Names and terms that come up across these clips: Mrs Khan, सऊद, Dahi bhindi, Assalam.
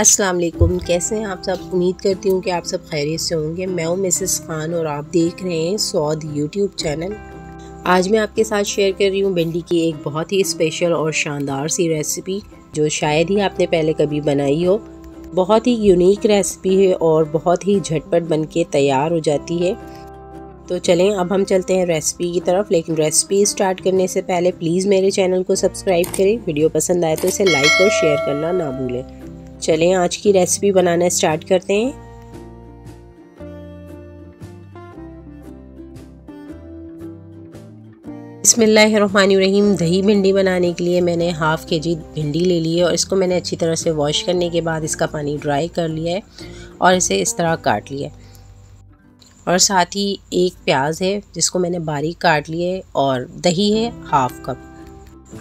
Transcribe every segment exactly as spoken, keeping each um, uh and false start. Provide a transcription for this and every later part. अस्सलाम वालेकुम, कैसे हैं आप सब। उम्मीद करती हूँ कि आप सब खैरियत से होंगे। मैं हूँ मिसेस खान और आप देख रहे हैं सऊद यूट्यूब चैनल। आज मैं आपके साथ शेयर कर रही हूँ भिंडी की एक बहुत ही स्पेशल और शानदार सी रेसिपी, जो शायद ही आपने पहले कभी बनाई हो। बहुत ही यूनिक रेसिपी है और बहुत ही झटपट बनके तैयार हो जाती है। तो चलें अब हम चलते हैं रेसिपी की तरफ, लेकिन रेसिपी स्टार्ट करने से पहले प्लीज़ मेरे चैनल को सब्सक्राइब करें। वीडियो पसंद आए तो इसे लाइक और शेयर करना ना भूलें। चलें आज की रेसिपी बनाना स्टार्ट करते हैं। बिस्मिल्लाहिर्रहमानिर्रहीम। दही भिंडी बनाने के लिए मैंने हाफ़ के जी भिंडी ले ली है और इसको मैंने अच्छी तरह से वॉश करने के बाद इसका पानी ड्राई कर लिया है और इसे इस तरह काट लिया है। और साथ ही एक प्याज है जिसको मैंने बारीक काट लिया है और दही है हाफ़ कप।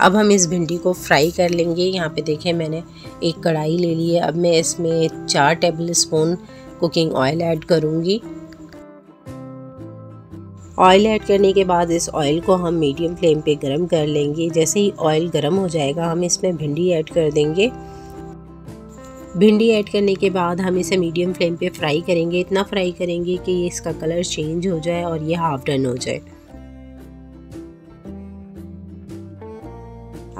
अब हम इस भिंडी को फ्राई कर लेंगे। यहाँ पे देखें मैंने एक कढ़ाई ले ली है। अब मैं इसमें चार tablespoon cooking oil add करूँगी। ऑयल ऐड करने के बाद इस ऑयल को हम मीडियम फ्लेम पे गरम कर लेंगे। जैसे ही ऑयल गरम हो जाएगा हम इसमें भिंडी ऐड कर देंगे। भिंडी ऐड करने के बाद हम इसे मीडियम फ्लेम पे फ्राई करेंगे। इतना फ्राई करेंगे कि ये इसका कलर चेंज हो जाए और ये हाफ डन हो जाए।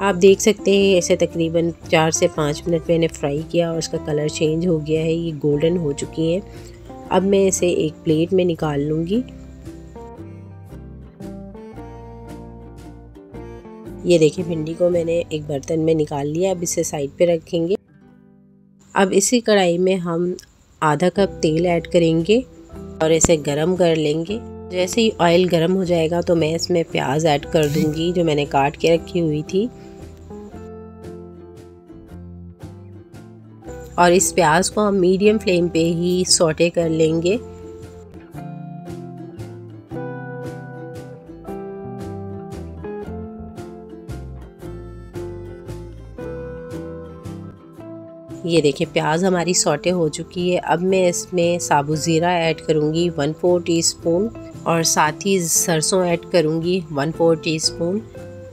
आप देख सकते हैं इसे तकरीबन चार से पाँच मिनट मैंने फ्राई किया और इसका कलर चेंज हो गया है, ये गोल्डन हो चुकी है। अब मैं इसे एक प्लेट में निकाल लूँगी। ये देखिए भिंडी को मैंने एक बर्तन में निकाल लिया। अब इसे साइड पे रखेंगे। अब इसी कढ़ाई में हम आधा कप तेल ऐड करेंगे और इसे गरम कर लेंगे। जैसे ही ऑयल गरम हो जाएगा तो मैं इसमें प्याज ऐड कर दूंगी जो मैंने काट के रखी हुई थी। और इस प्याज को हम मीडियम फ्लेम पे ही सौटे कर लेंगे। ये देखिए प्याज हमारी सौटे हो चुकी है। अब मैं इसमें साबुत ज़ीरा ऐड करूँगी वन फोर टीस्पून और साथ ही सरसों ऐड करूँगी वन फोर टीस्पून।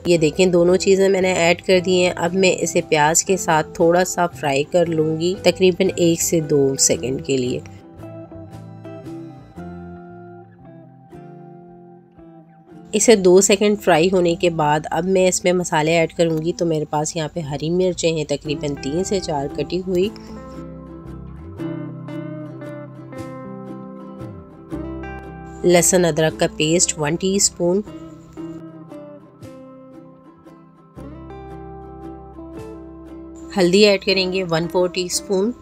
ये देखें दोनों चीज़ें मैंने ऐड कर दी हैं। अब मैं इसे प्याज के साथ थोड़ा सा फ्राई कर लूँगी, तकरीबन एक से दो सेकंड के लिए। इसे दो सेकंड फ्राई होने के बाद अब मैं इसमें मसाले ऐड करूंगी। तो मेरे पास यहाँ पे हरी मिर्चें हैं तकरीबन तीन से चार कटी हुई। लहसुन अदरक का पेस्ट वन टीस्पून। हल्दी ऐड करेंगे वन फोर टीस्पून।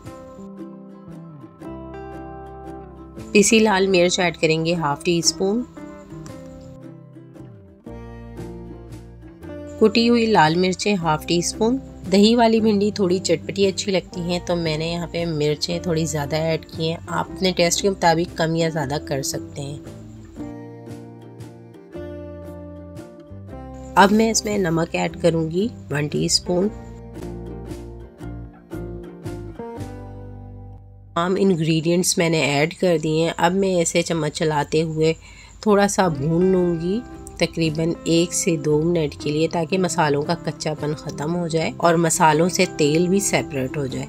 पिसी लाल मिर्च ऐड करेंगे हाफ टी स्पून। कुटी हुई लाल मिर्चें हाफ टी स्पून। दही वाली भिंडी थोड़ी चटपटी अच्छी लगती हैं तो मैंने यहाँ पे मिर्चें थोड़ी ज़्यादा ऐड की हैं। आप अपने टेस्ट के मुताबिक कम या ज़्यादा कर सकते हैं। अब मैं इसमें नमक ऐड करूँगी वन टीस्पून। आम इंग्रेडिएंट्स मैंने ऐड कर दिए हैं। अब मैं इसे चम्मच चलाते हुए थोड़ा सा भून लूँगी तकरीबन एक से दो मिनट के लिए, ताकि मसालों का कच्चापन ख़त्म हो जाए और मसालों से तेल भी सेपरेट हो जाए।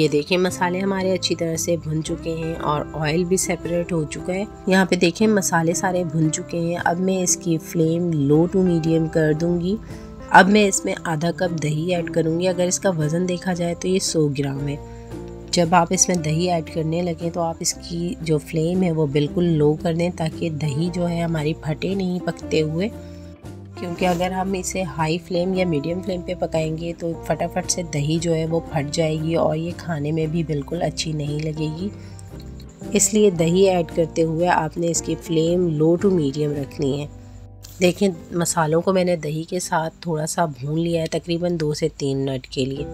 ये देखिए मसाले हमारे अच्छी तरह से भुन चुके हैं और ऑयल भी सेपरेट हो चुका है। यहाँ पे देखिए मसाले सारे भुन चुके हैं। अब मैं इसकी फ्लेम लो टू मीडियम कर दूँगी। अब मैं इसमें आधा कप दही ऐड करूँगी। अगर इसका वज़न देखा जाए तो ये सौ ग्राम है। जब आप इसमें दही ऐड करने लगें तो आप इसकी जो फ्लेम है वो बिल्कुल लो कर दें, ताकि दही जो है हमारी फटे नहीं पकते हुए, क्योंकि अगर हम इसे हाई फ्लेम या मीडियम फ्लेम पे पकाएंगे तो फटाफट से दही जो है वो फट जाएगी और ये खाने में भी बिल्कुल अच्छी नहीं लगेगी। इसलिए दही ऐड करते हुए आपने इसकी फ्लेम लो टू मीडियम रखनी है। देखें मसालों को मैंने दही के साथ थोड़ा सा भून लिया है तकरीबन दो से तीन मिनट के लिए।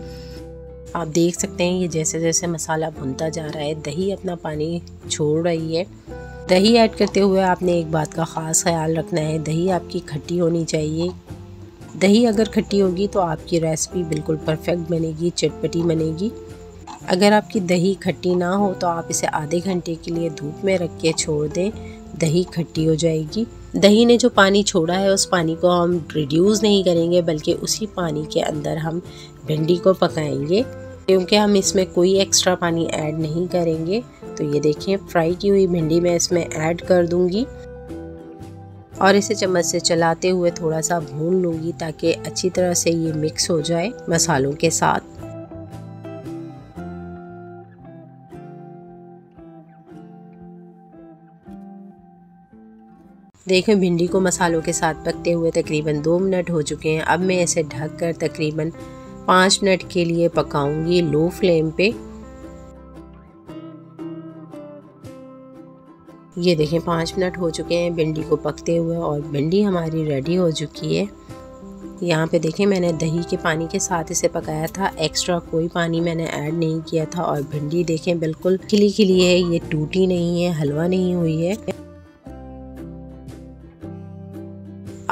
आप देख सकते हैं ये जैसे जैसे मसाला भुनता जा रहा है दही अपना पानी छोड़ रही है। दही ऐड करते हुए आपने एक बात का ख़ास ख्याल रखना है, दही आपकी खट्टी होनी चाहिए। दही अगर खट्टी होगी तो आपकी रेसिपी बिल्कुल परफेक्ट बनेगी, चटपटी बनेगी। अगर आपकी दही खट्टी ना हो तो आप इसे आधे घंटे के लिए धूप में रख के छोड़ दें, दही खट्टी हो जाएगी। दही ने जो पानी छोड़ा है उस पानी को हम रिड्यूस नहीं करेंगे, बल्कि उसी पानी के अंदर हम भिंडी को पकाएंगे क्योंकि हम इसमें कोई एक्स्ट्रा पानी ऐड नहीं करेंगे। तो ये देखिए फ्राई की हुई भिंडी मैं इसमें ऐड कर दूंगी और इसे चम्मच से चलाते हुए थोड़ा सा भून लूँगी ताकि अच्छी तरह से ये मिक्स हो जाए मसालों के साथ। देखें भिंडी को मसालों के साथ पकते हुए तकरीबन दो मिनट हो चुके हैं। अब मैं इसे ढककर तकरीबन पाँच मिनट के लिए पकाऊंगी लो फ्लेम पे। ये देखें पाँच मिनट हो चुके हैं भिंडी को पकते हुए और भिंडी हमारी रेडी हो चुकी है। यहाँ पे देखें मैंने दही के पानी के साथ इसे पकाया था, एक्स्ट्रा कोई पानी मैंने ऐड नहीं किया था। और भिंडी देखें बिल्कुल खिली खिली है, ये टूटी नहीं है, हलवा नहीं हुई है।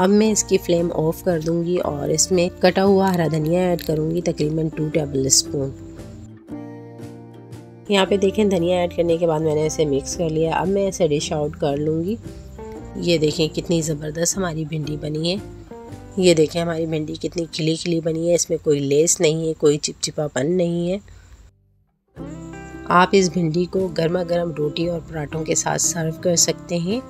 अब मैं इसकी फ्लेम ऑफ कर दूंगी और इसमें कटा हुआ हरा धनिया ऐड करूंगी तकरीबन टू टेबल स्पून। यहाँ पे देखें धनिया ऐड करने के बाद मैंने इसे मिक्स कर लिया। अब मैं इसे डिश आउट कर लूँगी। ये देखें कितनी ज़बरदस्त हमारी भिंडी बनी है। ये देखें हमारी भिंडी कितनी खिली खिली बनी है, इसमें कोई लेस नहीं है, कोई चिपचिपापन नहीं है। आप इस भिंडी को गर्मा गर्म रोटी और पराठों के साथ सर्व कर सकते हैं।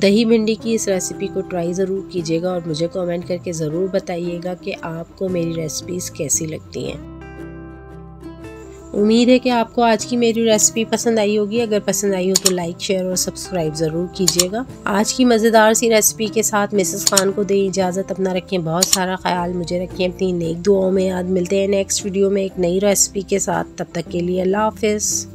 दही भिंडी की इस रेसिपी को ट्राई ज़रूर कीजिएगा और मुझे कमेंट करके ज़रूर बताइएगा कि आपको मेरी रेसिपीज़ कैसी लगती हैं। उम्मीद है कि आपको आज की मेरी रेसिपी पसंद आई होगी। अगर पसंद आई हो तो लाइक, शेयर और सब्सक्राइब ज़रूर कीजिएगा। आज की मज़ेदार सी रेसिपी के साथ मिसेस खान को दें इजाज़त। अपना रखें बहुत सारा ख्याल, मुझे रखें अपनी नेक दुआओं में याद। मिलते हैं नेक्स्ट वीडियो में एक नई रेसिपी के साथ, तब तक के लिए अल्लाह हाफिज़।